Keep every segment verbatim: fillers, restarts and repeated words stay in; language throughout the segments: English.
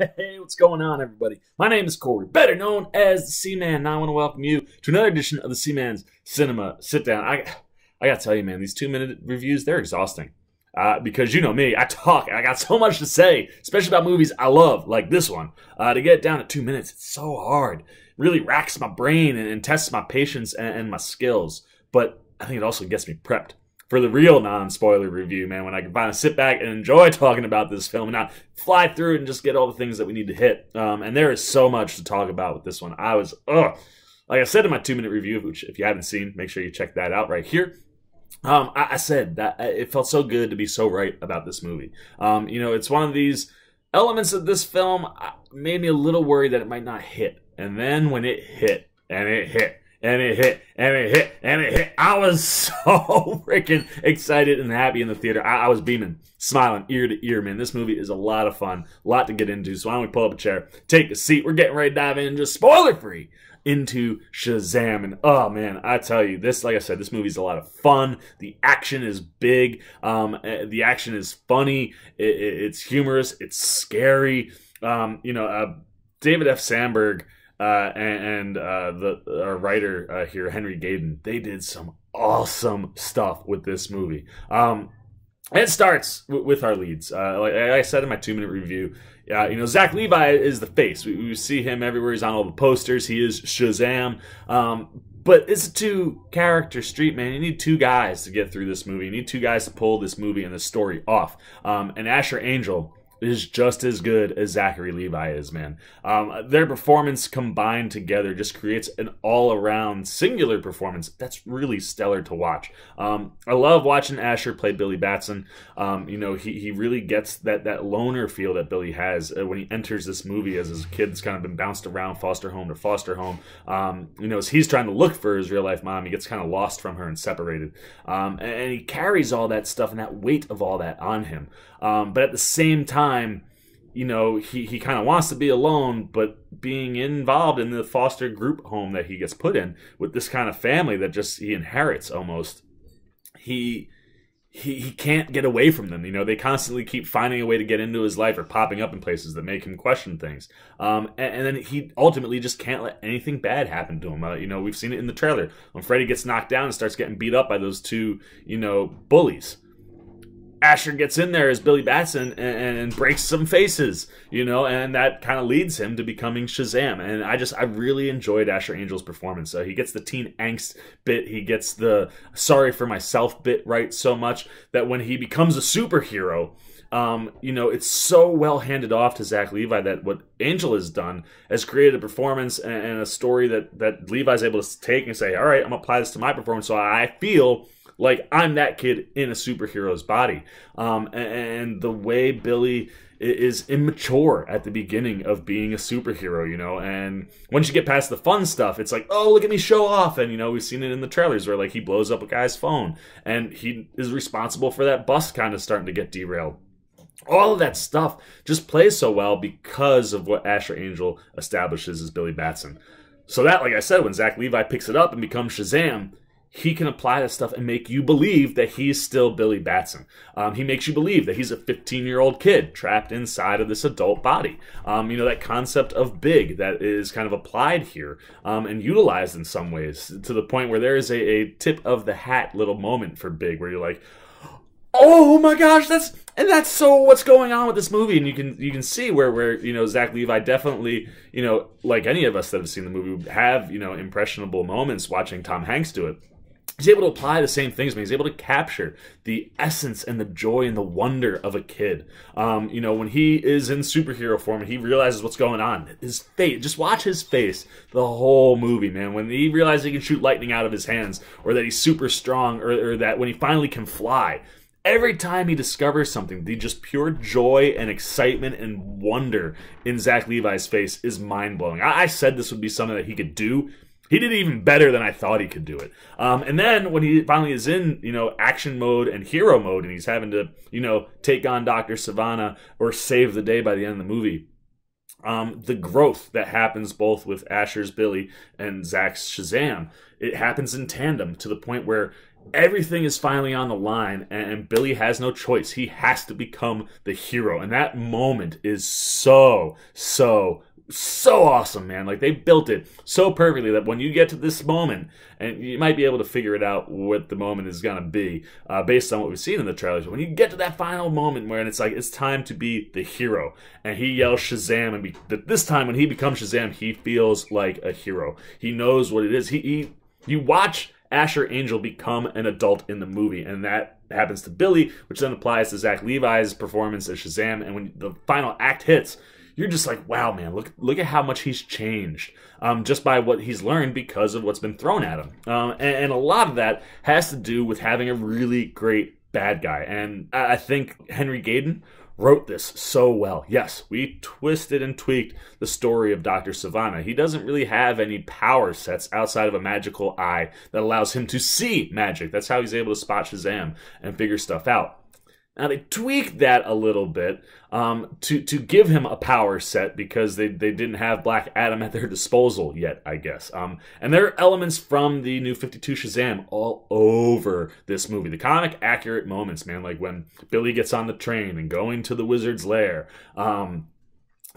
Hey, what's going on, everybody? My name is Corey, better known as the C-Man, and I want to welcome you to another edition of the C-Man's Cinema Sit Down. I, I gotta tell you, man, these two-minute reviews—they're exhausting. Uh, because you know me, I talk, and I got so much to say, especially about movies I love, like this one. Uh, to get it down to two minutes, it's so hard. It really racks my brain and, and tests my patience and, and my skills. But I think it also gets me prepped for the real non-spoiler review, man, when I can finally sit back and enjoy talking about this film and not fly through it and just get all the things that we need to hit. Um, and there is so much to talk about with this one. I was, ugh. Like I said in my two-minute review, which if you haven't seen, make sure you check that out right here. Um, I, I said that it felt so good to be so right about this movie. Um, you know, it's one of these elements of this film made me a little worried that it might not hit. And then when it hit, and it hit, and it hit, and it hit, and it hit. I was so freaking excited and happy in the theater. I, I was beaming, smiling ear to ear, man. This movie is a lot of fun, a lot to get into. So why don't we pull up a chair, take a seat. We're getting ready to dive in, just spoiler-free, into Shazam. And oh, man, I tell you, this, like I said, this movie's a lot of fun. The action is big. Um, the action is funny. It, it, it's humorous. It's scary. Um, you know, uh, David F. Sandberg, Uh, and, and uh, the uh, writer uh, here, Henry Gayden, they did some awesome stuff with this movie. Um, it starts w with our leads. Uh, like I said in my two-minute review, uh, you know, Zach Levi is the face. We, we see him everywhere. He's on all the posters. He is Shazam. Um, but it's a two-character street, man. You need two guys to get through this movie. You need two guys to pull this movie and this story off. Um, and Asher Angel is just as good as Zachary Levi is, man. Um, their performance combined together just creates an all-around singular performance that's really stellar to watch. Um, I love watching Asher play Billy Batson. Um, you know, he, he really gets that, that loner feel that Billy has when he enters this movie as his kid that's kind of been bounced around foster home to foster home. Um, you know, as he's trying to look for his real-life mom, he gets kind of lost from her and separated. Um, and, and he carries all that stuff and that weight of all that on him. Um, but at the same time, you know, he, he kind of wants to be alone, but being involved in the foster group home that he gets put in with this kind of family that just he inherits almost, he he, he can't get away from them. You know, they constantly keep finding a way to get into his life or popping up in places that make him question things. Um, and, and then he ultimately just can't let anything bad happen to him. Uh, you know, we've seen it in the trailer. When Freddy gets knocked down and starts getting beat up by those two, you know, bullies, Asher gets in there as Billy Batson and, and breaks some faces, you know, and that kind of leads him to becoming Shazam. And I just, I really enjoyed Asher Angel's performance. Uh, he gets the teen angst bit. He gets the sorry for myself bit right so much that when he becomes a superhero, um, you know, it's so well handed off to Zach Levi that what Angel has done has created a performance and, and a story that, that Levi's able to take and say, all right, I'm going to apply this to my performance. So I feel like, I'm that kid in a superhero's body. Um, and the way Billy is immature at the beginning of being a superhero, you know, and once you get past the fun stuff, it's like, oh, look at me show off. And, you know, we've seen it in the trailers where, like, he blows up a guy's phone and he is responsible for that bus kind of starting to get derailed. All of that stuff just plays so well because of what Asher Angel establishes as Billy Batson. So that, like I said, when Zach Levi picks it up and becomes Shazam, he can apply that stuff and make you believe that he's still Billy Batson. Um, he makes you believe that he's a fifteen-year-old kid trapped inside of this adult body. Um, you know, that concept of big that is kind of applied here um, and utilized in some ways to the point where there is a, a tip of the hat little moment for big where you're like, oh my gosh, that's and that's so what's going on with this movie. And you can you can see where where you know Zach Levi definitely, you know, like any of us that have seen the movie have, you know, impressionable moments watching Tom Hanks do it. He's able to apply the same things, man. He's able to capture the essence and the joy and the wonder of a kid. Um, you know, when he is in superhero form and he realizes what's going on, his face, just watch his face the whole movie, man. When he realizes he can shoot lightning out of his hands or that he's super strong or, or that when he finally can fly, every time he discovers something, the just pure joy and excitement and wonder in Zach Levi's face is mind-blowing. I, I said this would be something that he could do. He did even better than I thought he could do it. Um, and then when he finally is in, you know, action mode and hero mode, and he's having to, you know, take on Doctor Sivana or save the day by the end of the movie, um, the growth that happens both with Asher's Billy and Zach's Shazam, it happens in tandem to the point where everything is finally on the line, and Billy has no choice. He has to become the hero, and that moment is so, so, so awesome, man. Like, they built it so perfectly that when you get to this moment, and you might be able to figure it out what the moment is going to be uh, based on what we've seen in the trailers, but when you get to that final moment where it's like, it's time to be the hero, and he yells Shazam, and be, this time when he becomes Shazam, he feels like a hero. He knows what it is. He, he You watch Asher Angel become an adult in the movie, and that happens to Billy, which then applies to Zach Levi's performance as Shazam, and when the final act hits, you're just like, wow, man, look look at how much he's changed um, just by what he's learned because of what's been thrown at him. Um, and, and a lot of that has to do with having a really great bad guy, and I, I think Henry Gayden wrote this so well. Yes, we twisted and tweaked the story of Doctor Sivana. He doesn't really have any power sets outside of a magical eye that allows him to see magic. That's how he's able to spot Shazam and figure stuff out. Now, they tweaked that a little bit um, to, to give him a power set because they, they didn't have Black Adam at their disposal yet, I guess. Um, and there are elements from the New fifty-two Shazam all over this movie. The comic accurate moments, man, like when Billy gets on the train and going to the wizard's lair, um,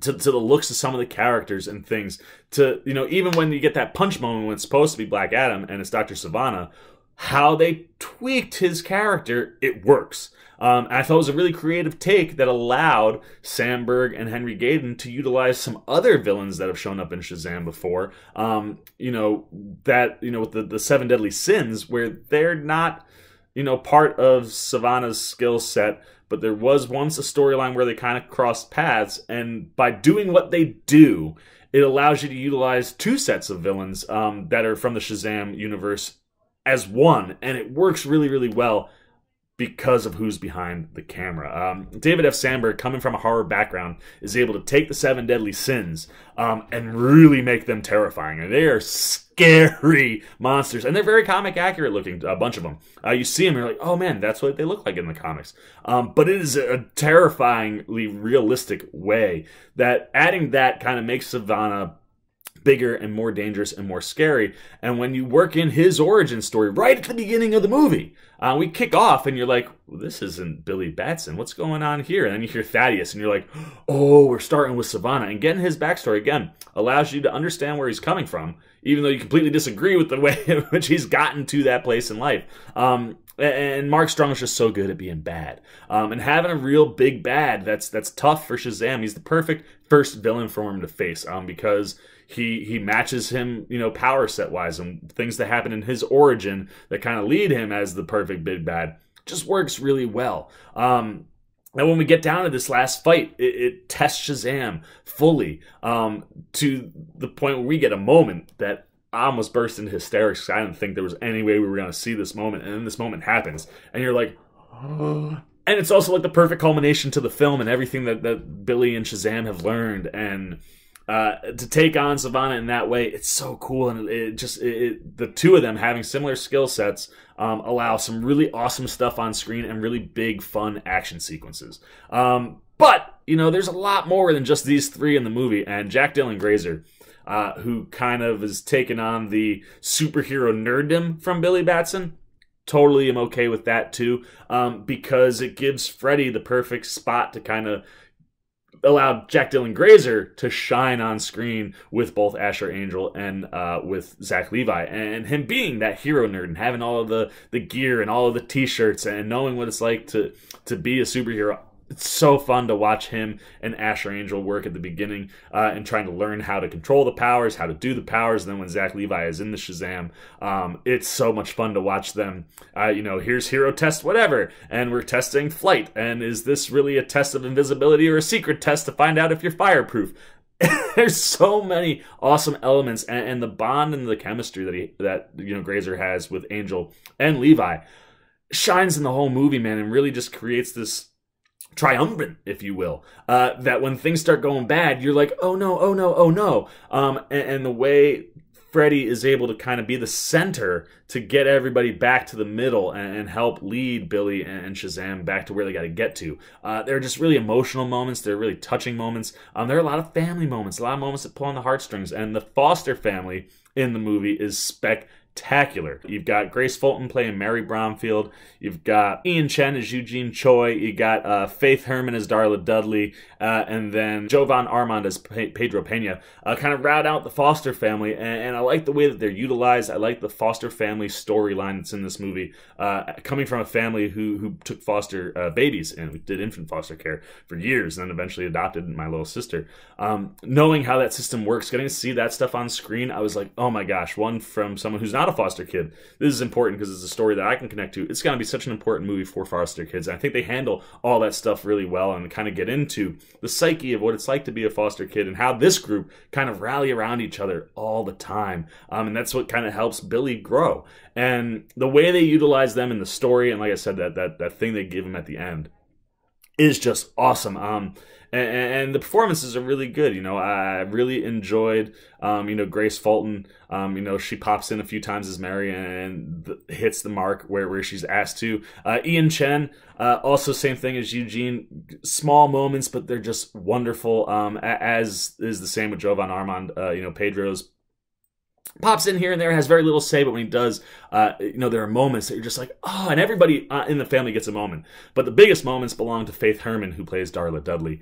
to, to the looks of some of the characters and things, to, you know, even when you get that punch moment when it's supposed to be Black Adam and it's Doctor Sivana, how they tweaked his character, it works. Um, I thought it was a really creative take that allowed Sandberg and Henry Gayden to utilize some other villains that have shown up in Shazam before. Um, you know, that, you know, with the, the Seven Deadly Sins, where they're not, you know, part of Sivana's skill set, but there was once a storyline where they kind of crossed paths, and by doing what they do, it allows you to utilize two sets of villains um, that are from the Shazam universe as one, and it works really, really well because of who's behind the camera. Um, David F. Sandberg, coming from a horror background, is able to take the Seven Deadly Sins um, and really make them terrifying. And they are scary monsters. And they're very comic accurate looking, a bunch of them. Uh, you see them, you're like, oh man, that's what they look like in the comics. Um, but it is a terrifyingly realistic way that adding that kind of makes Sivana bigger and more dangerous and more scary. And when you work in his origin story right at the beginning of the movie, uh, we kick off and you're like, well, this isn't Billy Batson. What's going on here? And then you hear Thaddeus and you're like, oh, we're starting with Sivana. And getting his backstory, again, allows you to understand where he's coming from, even though you completely disagree with the way in which he's gotten to that place in life. Um, and Mark Strong is just so good at being bad. Um, and having a real big bad that's, that's tough for Shazam. He's the perfect first villain for him to face um, because... He he matches him, you know, power set wise, and things that happen in his origin that kind of lead him as the perfect big bad just works really well. Um, and when we get down to this last fight, it, it tests Shazam fully um, to the point where we get a moment that I almost burst into hysterics. I didn't think there was any way we were going to see this moment, and then this moment happens, and you're like, oh. And it's also like the perfect culmination to the film and everything that that Billy and Shazam have learned, and. Uh, to take on Sivana in that way, it's so cool, and it just it, it, the two of them having similar skill sets um, allow some really awesome stuff on screen and really big, fun action sequences. Um, but you know, there's a lot more than just these three in the movie, and Jack Dylan Grazer, uh, who kind of is taking on the superhero nerddom from Billy Batson. Totally am okay with that too, um, because it gives Freddy the perfect spot to kind of. Allowed Jack Dylan Grazer to shine on screen with both Asher Angel and uh, with Zach Levi, and him being that hero nerd and having all of the, the gear and all of the t-shirts and knowing what it's like to, to be a superhero. It's so fun to watch him and Asher Angel work at the beginning uh, and trying to learn how to control the powers, how to do the powers. And then when Zach Levi is in the Shazam, um, it's so much fun to watch them. Uh, you know, here's hero test whatever, and we're testing flight. And is this really a test of invisibility or a secret test to find out if you're fireproof? There's so many awesome elements, and, and the bond and the chemistry that he, that you know Grazer has with Angel and Levi shines in the whole movie, man, and really just creates this. Triumphant, if you will, uh, that when things start going bad, you're like, oh no, oh no, oh no. Um, and, and the way Freddy is able to kind of be the center to get everybody back to the middle and, and help lead Billy and Shazam back to where they got to get to. Uh, they're just really emotional moments. They're really touching moments. Um, there are a lot of family moments, a lot of moments that pull on the heartstrings, and the Foster family in the movie is spectacular. spectacular. You've got Grace Fulton playing Mary Bromfield. You've got Ian Chen as Eugene Choi. You got uh, Faith Herman as Darla Dudley. Uh, and then Jovan Armand as Pe Pedro Pena. Uh, kind of route out the Foster family. And, and I like the way that they're utilized. I like the Foster family storyline that's in this movie. Uh, coming from a family who, who took foster uh, babies and did infant foster care for years. And then eventually adopted my little sister. Um, knowing how that system works, getting to see that stuff on screen, I was like, oh my gosh, one from someone who's not a foster kid. This is important because it's a story that I can connect to. It's going to be such an important movie for foster kids. And I think they handle all that stuff really well and kind of get into the psyche of what it's like to be a foster kid and how this group kind of rally around each other all the time. Um, and that's what kind of helps Billy grow. And the way they utilize them in the story, and like I said, that, that, that thing they give him at the end is just awesome. Um, and, and the performances are really good. You know, I really enjoyed, um, you know, Grace Fulton. Um, you know, she pops in a few times as Mary and th hits the mark where, where she's asked to. Uh, Ian Chen, uh, also same thing as Eugene. Small moments, but they're just wonderful. Um, as is the same with Jovan Armand, uh, you know, Pedro's. Pops in here and there, has very little say, but when he does, uh, you know, there are moments that you're just like, oh, and everybody uh, in the family gets a moment. But the biggest moments belong to Faith Herman, who plays Darla Dudley.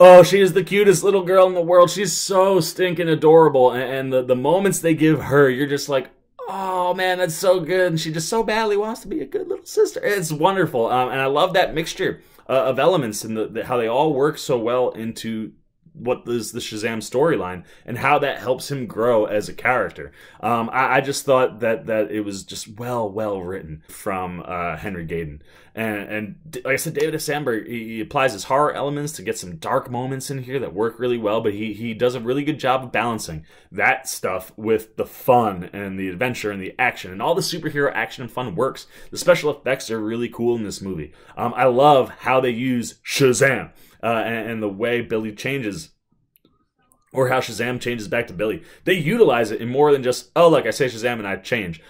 Oh, she is the cutest little girl in the world. She's so stinking adorable. And, and the, the moments they give her, you're just like, oh, man, that's so good. And she just so badly wants to be a good little sister. It's wonderful. Um, and I love that mixture uh, of elements and the, the, how they all work so well into what is the Shazam storyline and how that helps him grow as a character. Um, I, I just thought that that it was just well, well written from uh, Henry Gayden. And, and like I said, David F. Sandberg, he, he applies his horror elements to get some dark moments in here that work really well, but he, he does a really good job of balancing that stuff with the fun and the adventure and the action. And all the superhero action and fun works. The special effects are really cool in this movie. Um, I love how they use Shazam. Uh, and, and the way Billy changes, or how Shazam changes back to Billy. They utilize it in more than just, oh, look, I say Shazam and I change.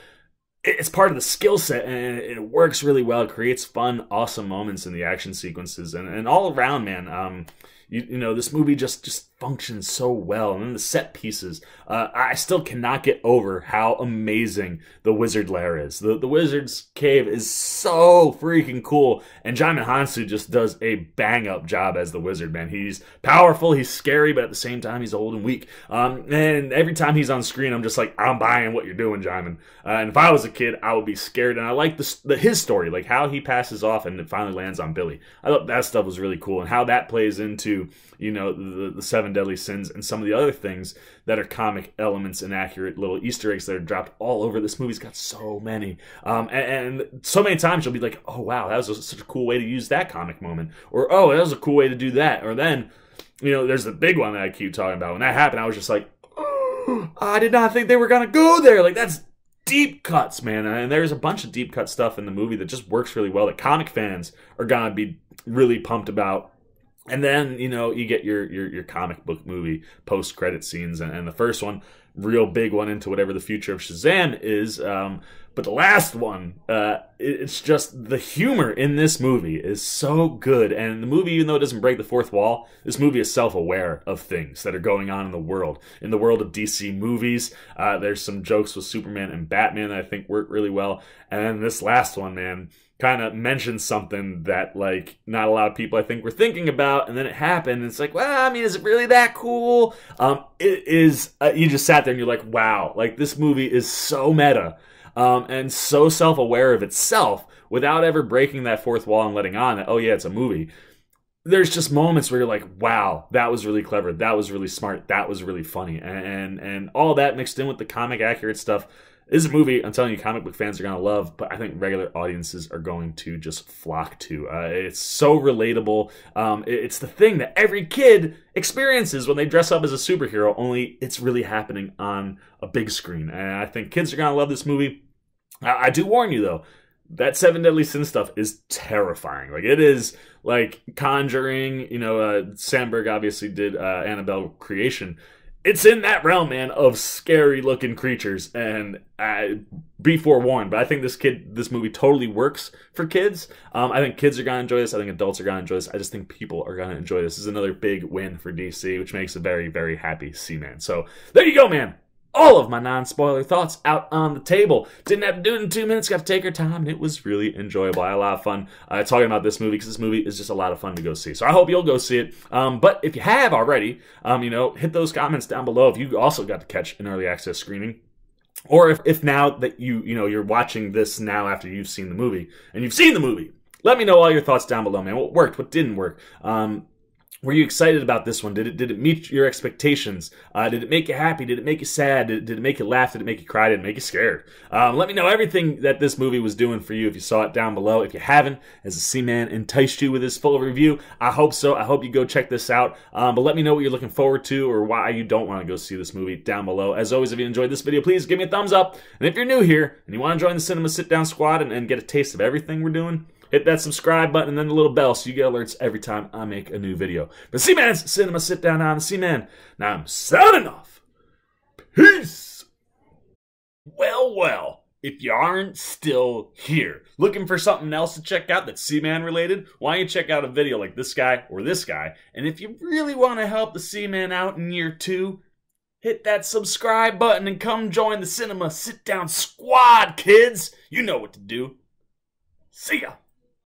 It's part of the skill set, and it works really well. It creates fun, awesome moments in the action sequences, and, and all around, man. Um, you, you know, this movie just, just functions so well. And then the set pieces. Uh, I still cannot get over how amazing the Wizard Lair is. The, the Wizard's Cave is so freaking cool. And Djimon Hounsou just does a bang-up job as the Wizard, man. He's powerful, he's scary, but at the same time, he's old and weak. Um, and every time he's on screen, I'm just like, I'm buying what you're doing, Djimon. Uh, and if I was a kid, I would be scared. And I like the, the, his story, like how he passes off and it finally lands on Billy. I thought that stuff was really cool. And how that plays into, you know, the, the seven deadly sins and some of the other things that are comic elements and accurate little Easter eggs that are dropped all over. This movie's got so many. Um, and, and so many times you'll be like, oh, wow, that was a, such a cool way to use that comic moment. Or, oh, that was a cool way to do that. Or then, you know, there's the big one that I keep talking about. When that happened, I was just like, oh, I did not think they were going to go there. Like, that's deep cuts, man. And there's a bunch of deep cut stuff in the movie that just works really well that comic fans are going to be really pumped about. And then, you know, you get your your, your comic book movie post-credit scenes. And, and the first one, real big one into whatever the future of Shazam is. Um, but the last one, uh, it, it's just the humor in this movie is so good. And the movie, even though it doesn't break the fourth wall, this movie is self-aware of things that are going on in the world. In the world of D C movies, uh, there's some jokes with Superman and Batman that I think work really well. And then this last one, man, kind of mentioned something that, like, not a lot of people I think were thinking about, and then it happened, and it's like, well, I mean, is it really that cool? Um, it is, uh, you just sat there and you're like, wow, like, this movie is so meta, um, and so self-aware of itself, without ever breaking that fourth wall and letting on that, oh yeah, it's a movie. There's just moments where you're like, wow, that was really clever, that was really smart, that was really funny, and, and, and all that mixed in with the comic accurate stuff. This is a movie, I'm telling you, comic book fans are going to love, but I think regular audiences are going to just flock to. Uh, it's so relatable. Um, it's the thing that every kid experiences when they dress up as a superhero, only it's really happening on a big screen. And I think kids are going to love this movie. I, I do warn you, though. That Seven Deadly Sin stuff is terrifying. Like, it is, like, Conjuring. You know, uh, Sandberg obviously did uh, Annabelle Creation. It's in that realm, man, of scary-looking creatures, and I, be forewarned, but I think this kid, this movie totally works for kids. Um, I think kids are going to enjoy this. I think adults are going to enjoy this. I just think people are going to enjoy this. This is another big win for D C, which makes a very, very happy C-Man. So, there you go, man. all of my non-spoiler thoughts out on the table. Didn't have to do it in two minutes, got to take our time, and it was really enjoyable. I had a lot of fun uh, talking about this movie, because this movie is just a lot of fun to go see. So I hope you'll go see it. Um, but if you have already, um, you know, hit those comments down below if you also got to catch an early access screening. Or if, if now that you, you know, you're watching this now after you've seen the movie, and you've seen the movie, let me know all your thoughts down below, man. What worked? What didn't work? Um, were you excited about this one? Did it, did it meet your expectations? Uh, did it make you happy? Did it make you sad? Did, did it make you laugh? Did it make you cry? Did it make you scared? Um, let me know everything that this movie was doing for you if you saw it down below. If you haven't, has the C-Man enticed you with his full review? I hope so. I hope you go check this out. Um, but let me know what you're looking forward to or why you don't want to go see this movie down below. As always, if you enjoyed this video, please give me a thumbs up. And if you're new here and you want to join the Cinema Sit Down Squad and, and get a taste of everything we're doing, hit that subscribe button and then the little bell so you get alerts every time I make a new video. But C-Man's Cinema Sit Down, I'm C-Man. Now I'm signing off. Peace! Well, well, if you aren't still here, looking for something else to check out that's C-Man related, why don't you check out a video like this guy or this guy? And if you really want to help the C-Man out in year two, hit that subscribe button and come join the Cinema Sit Down Squad, kids! You know what to do. See ya!